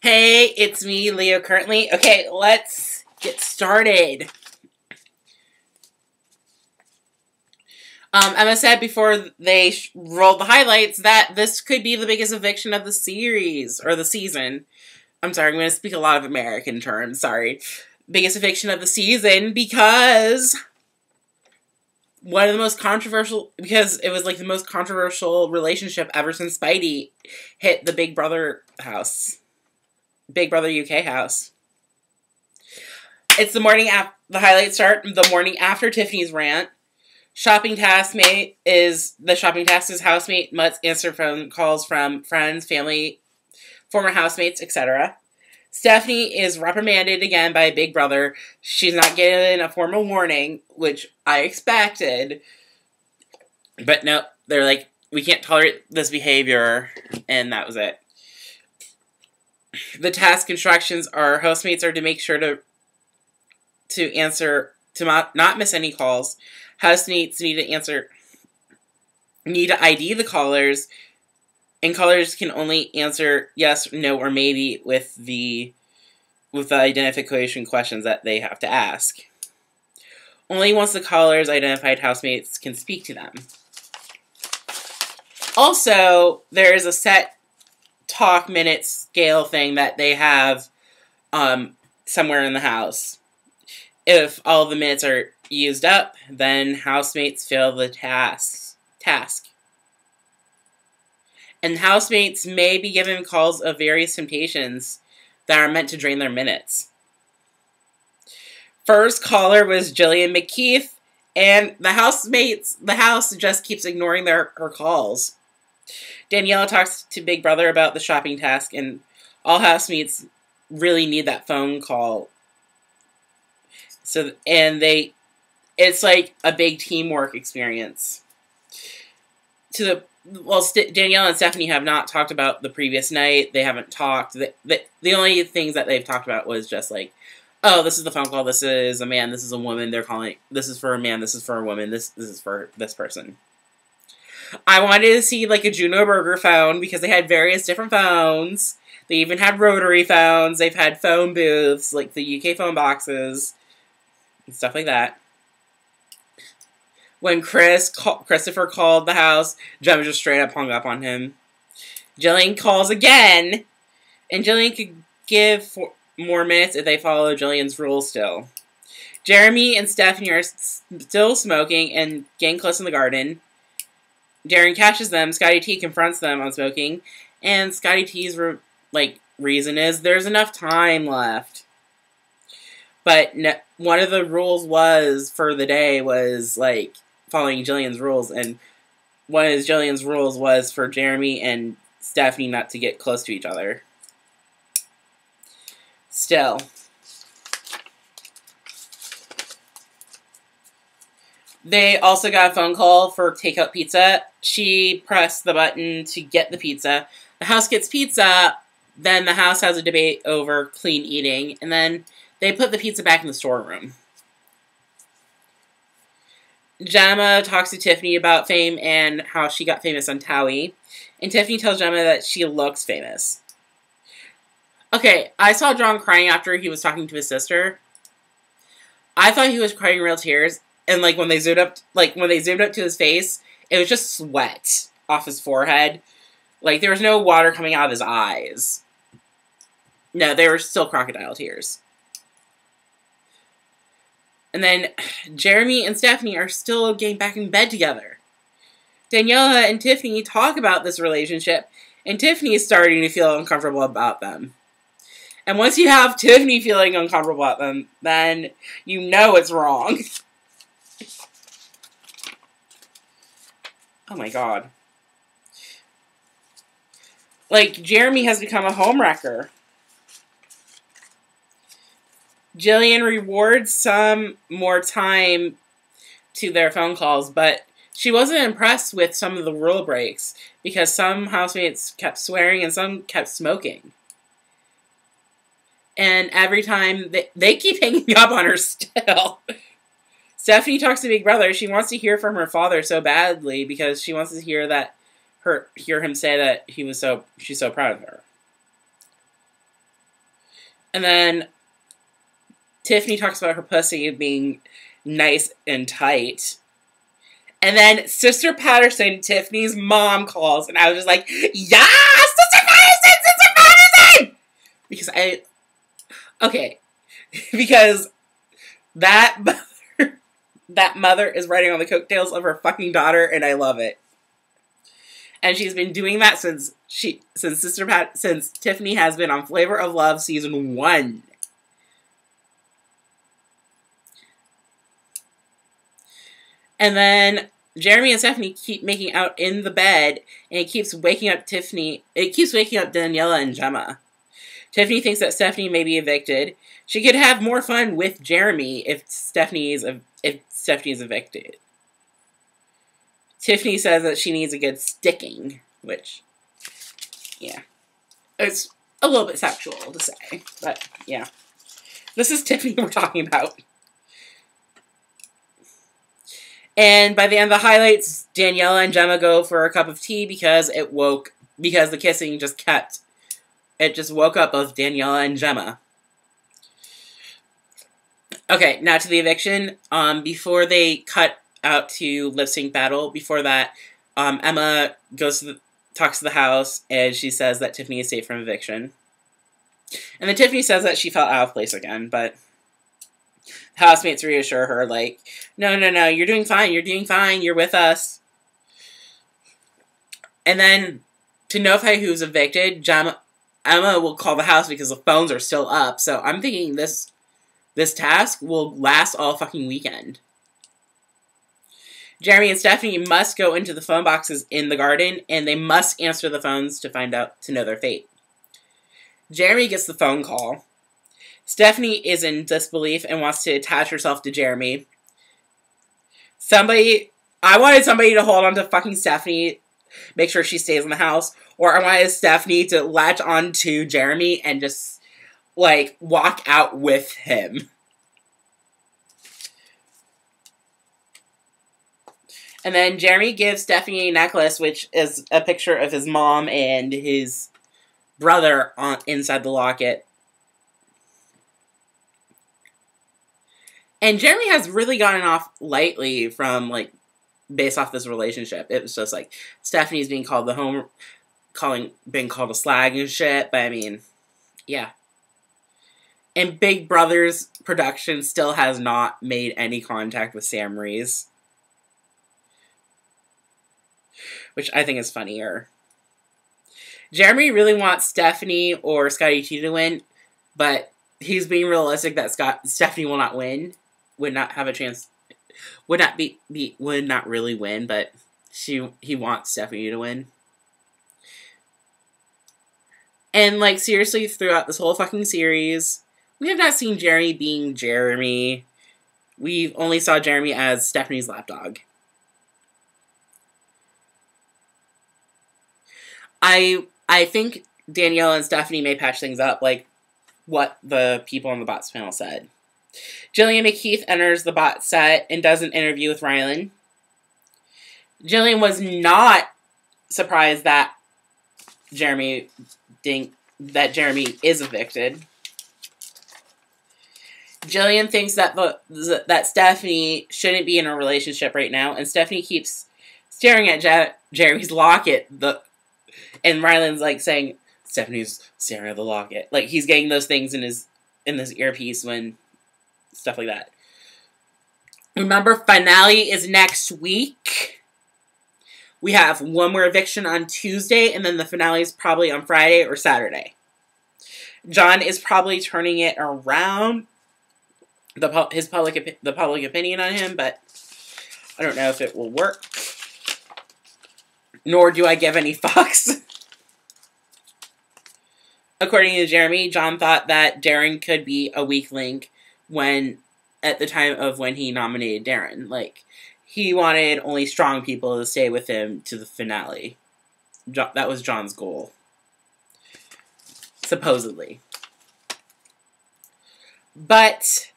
Hey, it's me, Leo Currently. Okay, let's get started. Emma said before they rolled the highlights that this could be the biggest eviction of the series, or the season. I'm sorry, I'm going to speak a lot of American terms, sorry. Biggest eviction of the season because one of the most controversial, because it was like the most controversial relationship ever since Spidey hit the Big Brother house. Big Brother UK house. It's the morning after the highlights start. The morning after Tiffany's rant, shopping task is housemate must answer phone calls from friends, family, former housemates, etc. Stephanie is reprimanded again by Big Brother. She's not given a formal warning, which I expected, but no, they're like, we can't tolerate this behavior, and that was it. The task instructions are housemates are to make sure to answer, to not miss any calls. Housemates need to ID the callers, and callers can only answer yes, no, or maybe with the identification questions that they have to ask. Only once the callers identified housemates can speak to them. Also, there is a set talk minute scale thing that they have somewhere in the house. If all the minutes are used up, then housemates fail the task. And housemates may be given calls of various temptations that are meant to drain their minutes. First caller was Gillian McKeith, and the house just keeps ignoring her calls. Daniela talks to Big Brother about the shopping task, and all housemates really need that phone call. So, and it's like a big teamwork experience. Daniela and Stephanie have not talked about the previous night. They haven't talked. The only things that they've talked about was just like, oh, this is the phone call. This is a man. This is a woman. They're calling. This is for a man. This is for a woman. This is for this person. I wanted to see, like, a Juno Burger phone, because they had various different phones. They even had rotary phones. They've had phone booths, like the UK phone boxes, and stuff like that. When Christopher called the house, Gemma just straight up hung up on him. Gillian calls again, and Gillian could give more minutes if they follow Gillian's rules still. Jeremy and Stephanie are still smoking and getting close in the garden. Darren catches them, Scotty T confronts them on smoking, and Scotty T's reason is there's enough time left. But one of the rules was for the day was like following Gillian's rules, and one of Gillian's rules was for Jeremy and Stephanie not to get close to each other. Still. They also got a phone call for takeout pizza. She pressed the button to get the pizza. The house gets pizza. Then the house has a debate over clean eating. And then they put the pizza back in the storeroom. Gemma talks to Tiffany about fame and how she got famous on Towie. And Tiffany tells Gemma that she looks famous. Okay, I saw John crying after he was talking to his sister. I thought he was crying real tears. And, like, when they zoomed up to his face, it was just sweat off his forehead. Like, there was no water coming out of his eyes. No, they were still crocodile tears. And then Jeremy and Stephanie are still getting back in bed together. Daniela and Tiffany talk about this relationship, and Tiffany is starting to feel uncomfortable about them. And once you have Tiffany feeling uncomfortable about them, then you know it's wrong. Oh my god. Like, Jeremy has become a homewrecker. Gillian rewards some more time to their phone calls, but she wasn't impressed with some of the rule breaks because some housemates kept swearing and some kept smoking. And every time, they keep hanging up on her still. Stephanie talks to Big Brother. She wants to hear from her father so badly because she wants to hear that hear him say that he was she's so proud of her. And then Tiffany talks about her pussy being nice and tight. And then Sister Patterson, Tiffany's mom, calls, and I was just like, "Yeah, Sister Patterson, Sister Patterson," because because that mother is riding on the coattails of her fucking daughter, and I love it. And she's been doing that since Tiffany has been on Flavor of Love season 1. And then Jeremy and Stephanie keep making out in the bed, and it keeps waking up Tiffany. It keeps waking up Daniela and Gemma. Tiffany thinks that Stephanie may be evicted. She could have more fun with Jeremy if Stephanie is evicted. Tiffany says that she needs a good sticking, which, yeah, it's a little bit sexual to say, but yeah, this is Tiffany we're talking about. And by the end of the highlights, Daniela and Gemma go for a cup of tea because the kissing just kept. It just woke up both Daniela and Gemma. Okay, now to the eviction. Before they cut out to lip sync battle, before that, Emma talks to the house, and she says that Tiffany is safe from eviction. And then Tiffany says that she felt out of place again, but housemates reassure her, like, no, no, no, you're doing fine, you're doing fine, you're with us. And then, to notify who's evicted, Emma will call the house because the phones are still up, so I'm thinking this task will last all fucking weekend. Jeremy and Stephanie must go into the phone boxes in the garden, and they must answer the phones to know their fate. Jeremy gets the phone call. Stephanie is in disbelief and wants to attach herself to Jeremy. I wanted somebody to hold on to fucking Stephanie, make sure she stays in the house, or I wanted Stephanie to latch on to Jeremy and just, like, walk out with him. And then Jeremy gives Stephanie a necklace, which is a picture of his mom and his brother inside the locket. And Jeremy has really gotten off lightly from, like, based off this relationship. It was just, like, Stephanie's being called being called a slag and shit, but I mean, yeah. And Big Brother's production still has not made any contact with Sam Rees, which I think is funnier. Jeremy really wants Stephanie or Scotty T to win, but he's being realistic that Stephanie will not win. Would not have a chance. Would not really win, but he wants Stephanie to win. And, like, seriously, throughout this whole fucking series, we have not seen Jeremy being Jeremy. We only saw Jeremy as Stephanie's lapdog. I think Daniela and Stephanie may patch things up, like what the people on the bots panel said. Gillian McKeith enters the bot set and does an interview with Rylan. Gillian was not surprised that Jeremy is evicted. Gillian thinks that Stephanie shouldn't be in a relationship right now, and Stephanie keeps staring at Jeremy's locket. And Rylan's, like, saying Stephanie's staring at the locket. Like, he's getting those things in his earpiece when stuff like that. Remember, finale is next week. We have one more eviction on Tuesday, and then the finale is probably on Friday or Saturday. John is probably turning it around, the public opinion on him, but I don't know if it will work. Nor do I give any fucks. According to Jeremy, John thought that Darren could be a weak link at the time of when he nominated Darren. Like, he wanted only strong people to stay with him to the finale. That was John's goal. Supposedly. But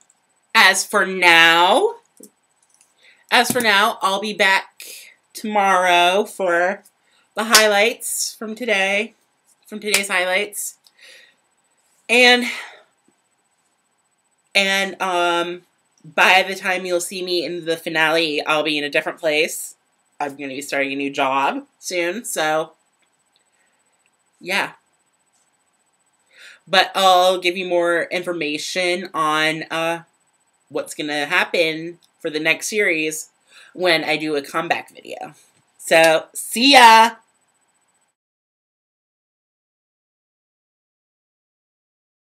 as for now, I'll be back tomorrow for the highlights from today, from today's highlights. And by the time you'll see me in the finale, I'll be in a different place. I'm going to be starting a new job soon, so yeah. But I'll give you more information on what's going to happen for the next series when I do a comeback video. So, see ya!